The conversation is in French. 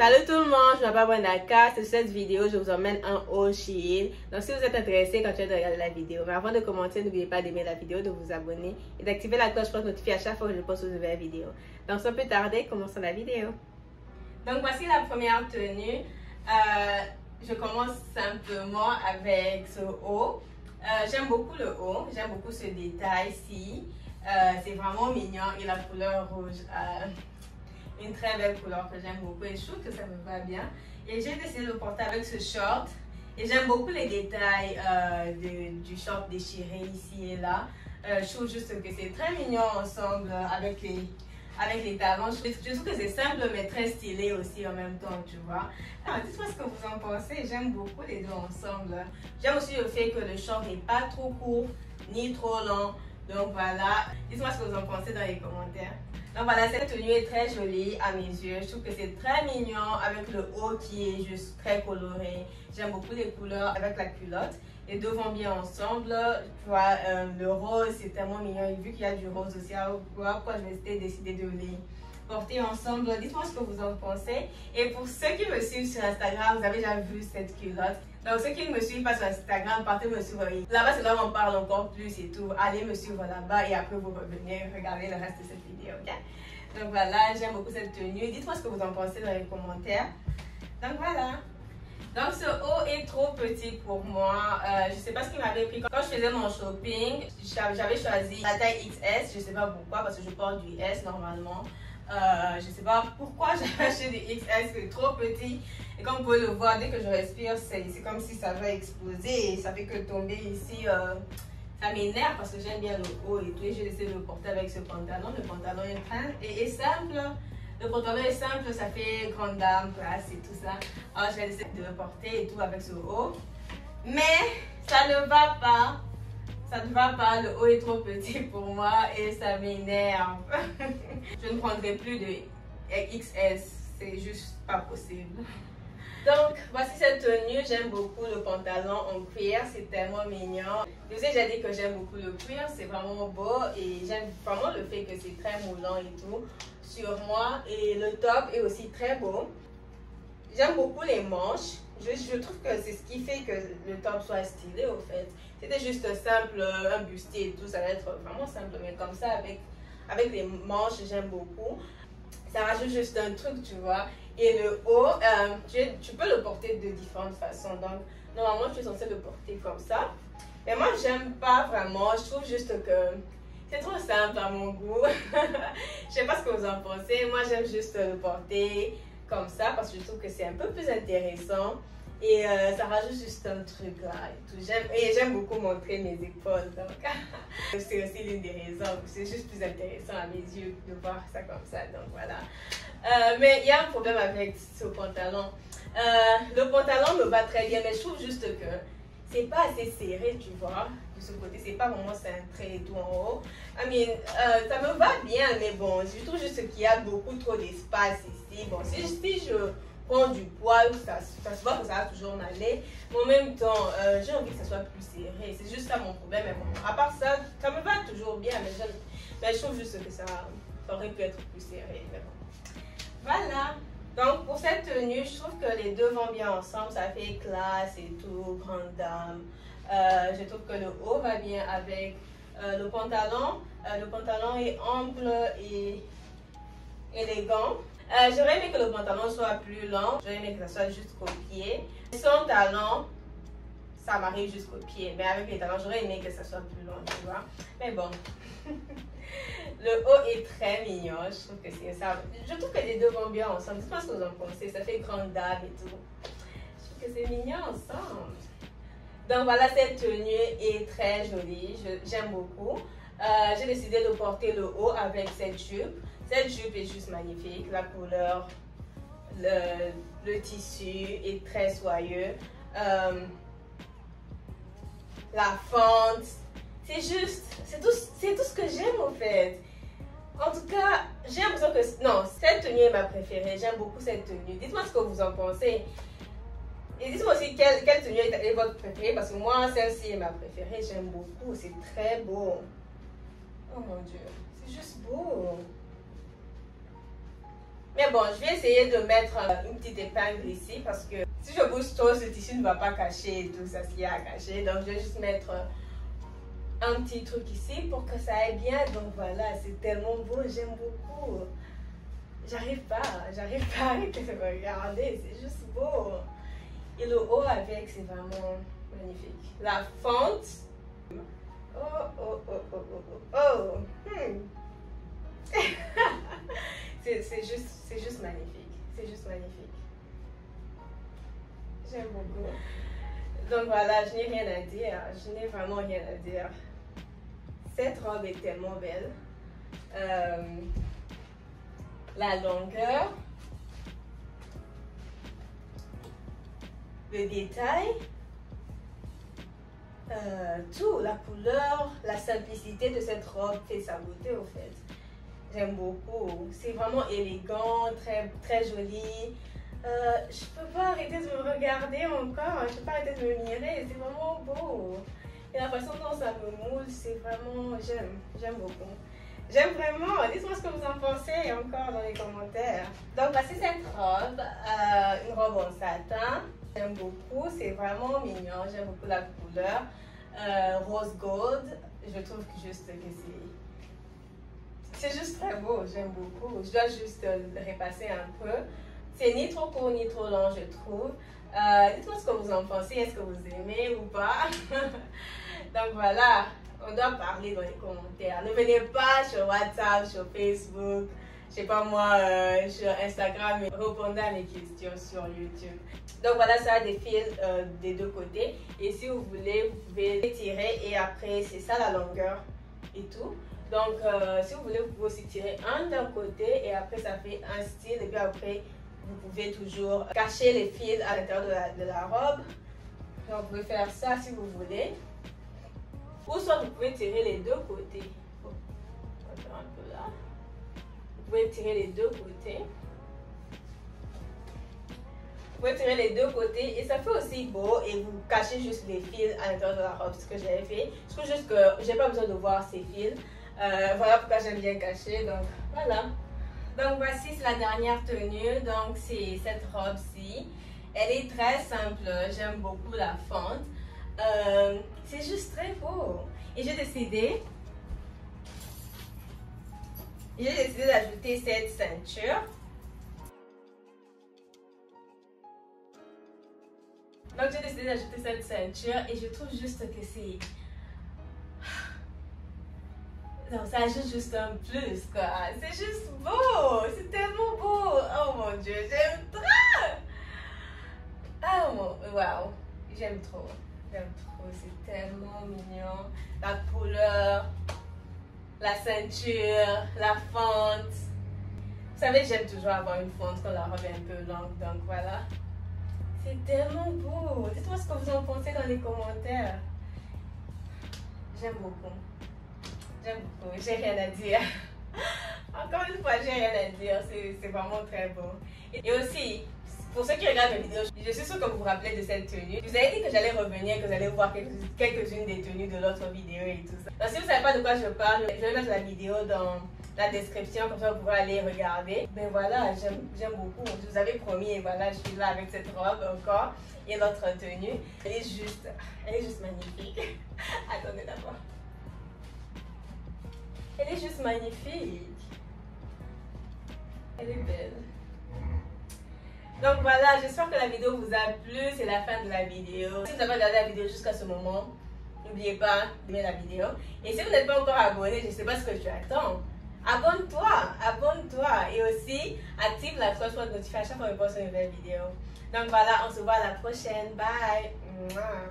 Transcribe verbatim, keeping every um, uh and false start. Salut tout le monde, je m'appelle Bwenaka. Sur cette vidéo, je vous emmène en haut Chine. Donc si vous êtes intéressé quand tu es de regarder la vidéo, mais avant de commenter, n'oubliez pas d'aimer la vidéo, de vous abonner et d'activer la cloche pour être notifié à chaque fois que je poste une nouvelle vidéo. Donc sans plus tarder, commençons la vidéo. Donc voici la première tenue. Euh, je commence simplement avec ce haut. Euh, j'aime beaucoup le haut, j'aime beaucoup ce détail-ci. Euh, C'est vraiment mignon et la couleur rouge. Euh, Une très belle couleur que j'aime beaucoup et je trouve que ça me va bien. Et j'ai décidé de le porter avec ce short. Et j'aime beaucoup les détails euh, de, du short déchiré ici et là. Euh, je trouve juste que c'est très mignon ensemble avec les, avec les talons. Je, je trouve que c'est simple mais très stylé aussi en même temps, tu vois. Dites-moi ce que vous en pensez. J'aime beaucoup les deux ensemble. J'aime aussi le fait que le short n'est pas trop court ni trop long. Donc voilà, dites-moi ce que vous en pensez dans les commentaires. Donc voilà, cette tenue est très jolie à mes yeux. Je trouve que c'est très mignon avec le haut qui est juste très coloré. J'aime beaucoup les couleurs avec la culotte. Les deux vont bien ensemble. Tu vois, euh, le rose, c'est tellement mignon. Et vu qu'il y a du rose aussi, pourquoi je m'étais décidée de les porter ensemble? Dites-moi ce que vous en pensez. Et pour ceux qui me suivent sur Instagram, vous avez déjà vu cette culotte. Donc ceux qui ne me suivent pas sur Instagram, partez me suivre. Là-bas, c'est là où on parle encore plus et tout. Allez me suivre là-bas et après vous revenez regarder le reste de cette vidéo, ok? Donc voilà, j'aime beaucoup cette tenue. Dites-moi ce que vous en pensez dans les commentaires. Donc voilà. Donc ce haut est trop petit pour moi. Euh, je ne sais pas ce qui m'avait pris. Quand je faisais mon shopping, j'avais choisi la taille X S. Je ne sais pas pourquoi, parce que je porte du S normalement. Euh, je ne sais pas pourquoi j'avais acheté du X S, c'est trop petit. Et comme vous pouvez le voir, dès que je respire, c'est comme si ça va exploser et ça fait que tomber ici. Euh, ça m'énerve parce que j'aime bien le haut et tout. Et j'ai essayé de le porter avec ce pantalon. Le pantalon est, fin et est simple. Le pantalon est simple, ça fait grande dame, classe et tout ça. Alors j'ai essayé de le porter et tout avec ce haut. Mais ça ne va pas. Ça ne va pas, le haut est trop petit pour moi et ça m'énerve. Je ne prendrai plus de X S, c'est juste pas possible. Donc voici cette tenue, j'aime beaucoup le pantalon en cuir, c'est tellement mignon. Je vous ai déjà dit que j'aime beaucoup le cuir, c'est vraiment beau et j'aime vraiment le fait que c'est très moulant et tout sur moi. Et le top est aussi très beau. J'aime beaucoup les manches. Je, je trouve que c'est ce qui fait que le top soit stylé au fait. C'était juste simple, un bustier et tout, ça va être vraiment simple. Mais comme ça, avec, avec les manches, j'aime beaucoup. Ça rajoute juste un truc, tu vois. Et le haut, euh, tu, tu peux le porter de différentes façons. Donc, normalement, je suis censée le porter comme ça. Mais moi, j'aime pas vraiment. Je trouve juste que c'est trop simple à mon goût. Je sais pas ce que vous en pensez. Moi, j'aime juste le porter comme ça parce que je trouve que c'est un peu plus intéressant et euh, ça rajoute juste un truc là et tout. J'aime beaucoup montrer mes épaules donc c'est aussi l'une des raisons, c'est juste plus intéressant à mes yeux de voir ça comme ça, donc voilà. Euh, mais il y a un problème avec ce pantalon. Euh, le pantalon me va très bien mais je trouve juste que c'est pas assez serré, tu vois, de ce côté, c'est pas vraiment cintré et tout en haut. I mean, euh, ça me va bien, mais bon, je trouve juste qu'il y a beaucoup trop d'espace ici. Bon, si, si je prends du poids, ça, ça se voit que ça va toujours m'aller. Mais en même temps, euh, j'ai envie que ça soit plus serré. C'est juste ça mon problème, mais bon, à part ça, ça me va toujours bien, mais je, mais je trouve juste que ça, ça aurait pu être plus serré, mais bon. Voilà. Donc, pour cette tenue, je trouve que les deux vont bien ensemble. Ça fait classe et tout, grande dame. Euh, je trouve que le haut va bien avec euh, le pantalon. Euh, le pantalon est ample et élégant. Euh, J'aurais aimé que le pantalon soit plus long. J'aurais aimé que ça soit jusqu'au pied. Sans talon, ça m'arrive jusqu'au pied. Mais avec les talons, j'aurais aimé que ça soit plus long, tu vois. Mais bon. Le haut est très mignon, je trouve que c'est ça. Je trouve que les deux vont bien ensemble. Dites-moi ce que vous en pensez, ça fait grande dame et tout. Je trouve que c'est mignon ensemble. Donc voilà, cette tenue est très jolie, j'aime beaucoup. Euh, J'ai décidé de porter le haut avec cette jupe. Cette jupe est juste magnifique, la couleur, le, le tissu est très soyeux. Euh, la fente, c'est juste, c'est tout, c'est tout ce que j'aime en fait. En tout cas, j'ai l'impression que... Non, cette tenue est ma préférée. J'aime beaucoup cette tenue. Dites-moi ce que vous en pensez. Et dites-moi aussi quelle, quelle tenue est votre préférée. Parce que moi, celle-ci est ma préférée. J'aime beaucoup. C'est très beau. Oh mon Dieu. C'est juste beau. Mais Mais bon, je vais essayer de mettre une petite épingle ici parce que si je bouge trop, ce tissu ne va pas cacher et tout ça ce qu'il y a à cacher. Donc, je vais juste mettre un petit truc ici pour que ça aille bien. Donc, voilà, c'est tellement beau, j'aime beaucoup. J'arrive pas, j'arrive pas à arrêter. Regardez, c'est juste beau. Et le haut avec, c'est vraiment magnifique. La fente. Oh, oh, oh, oh, oh, oh. Hmm. C'est juste, c'est juste magnifique. C'est juste magnifique. J'aime beaucoup. Donc voilà, je n'ai rien à dire. Je n'ai vraiment rien à dire. Cette robe est tellement belle. Euh, la longueur. Le détail. Euh, tout. La couleur. La simplicité de cette robe fait sa beauté au fait. J'aime beaucoup. C'est vraiment élégant, très, très joli. Euh, je ne peux pas arrêter de me regarder encore. Je ne peux pas arrêter de me mirer. C'est vraiment beau. Et la façon dont ça me moule, c'est vraiment... J'aime. J'aime beaucoup. J'aime vraiment. Dites-moi ce que vous en pensez encore dans les commentaires. Donc, voici cette robe. Euh, une robe en satin. J'aime beaucoup. C'est vraiment mignon. J'aime beaucoup la couleur. Euh, rose gold. Je trouve que juste que c'est... C'est juste très beau, j'aime beaucoup. Je dois juste le repasser un peu. C'est ni trop court ni trop long, je trouve. Euh, Dites-moi ce que vous en pensez, est-ce que vous aimez ou pas? Donc voilà, on doit parler dans les commentaires. Ne venez pas sur WhatsApp, sur Facebook, je sais pas moi, euh, sur Instagram, mais répondez à mes questions sur YouTube. Donc voilà, ça a des fils euh, des deux côtés. Et si vous voulez, vous pouvez les tirer et après, c'est ça la longueur et tout. Donc, euh, si vous voulez, vous pouvez aussi tirer un d'un côté et après, ça fait un style. Et puis après, vous pouvez toujours cacher les fils à l'intérieur de, de la robe. Donc, vous pouvez faire ça si vous voulez. Ou soit, vous pouvez tirer les deux côtés. Oh, on va faire un peu là. Vous pouvez tirer les deux côtés. Vous pouvez tirer les deux côtés et ça fait aussi beau et vous cachez juste les fils à l'intérieur de la robe. Ce que j'avais fait. Je trouve juste que j'ai pas besoin de voir ces fils. Euh, voilà pourquoi j'aime bien cacher, donc voilà. Donc voici la dernière tenue, donc c'est cette robe-ci. Elle est très simple, j'aime beaucoup la fente. Euh, c'est juste très beau. Et j'ai décidé, j'ai décidé d'ajouter cette ceinture. Donc j'ai décidé d'ajouter cette ceinture et je trouve juste que c'est... Donc ça ajoute juste un plus quoi, c'est juste beau, c'est tellement beau, oh mon dieu, j'aime trop, oh wow, j'aime trop, j'aime trop, c'est tellement mignon, la couleur, la ceinture, la fente, vous savez j'aime toujours avoir une fente quand la robe est un peu longue, donc voilà, c'est tellement beau, dites-moi ce que vous en pensez dans les commentaires, j'aime beaucoup. J'aime beaucoup, j'ai rien à dire. Encore une fois, j'ai rien à dire, c'est vraiment très beau. Et aussi, pour ceux qui regardent mes vidéos, je suis sûre que vous vous rappelez de cette tenue. Je vous avais dit que j'allais revenir, que vous allez voir quelques-unes des tenues de l'autre vidéo et tout ça. Donc si vous ne savez pas de quoi je parle, je vais mettre la vidéo dans la description, comme ça vous pourrez aller regarder. Mais voilà, j'aime beaucoup, je vous avais promis et voilà, je suis là avec cette robe encore et l'autre tenue. Elle est juste, elle est juste magnifique. Attendez d'abord. Elle est juste magnifique. Elle est belle. Donc voilà, j'espère que la vidéo vous a plu. C'est la fin de la vidéo. Si vous avez regardé la vidéo jusqu'à ce moment, n'oubliez pas d'aimer la vidéo. Et si vous n'êtes pas encore abonné, je ne sais pas ce que tu attends. Abonne-toi, abonne-toi. Et aussi, active la cloche pour être notifié à chaque fois que je poste une nouvelle vidéo. Donc voilà, on se voit à la prochaine. Bye. Mouah.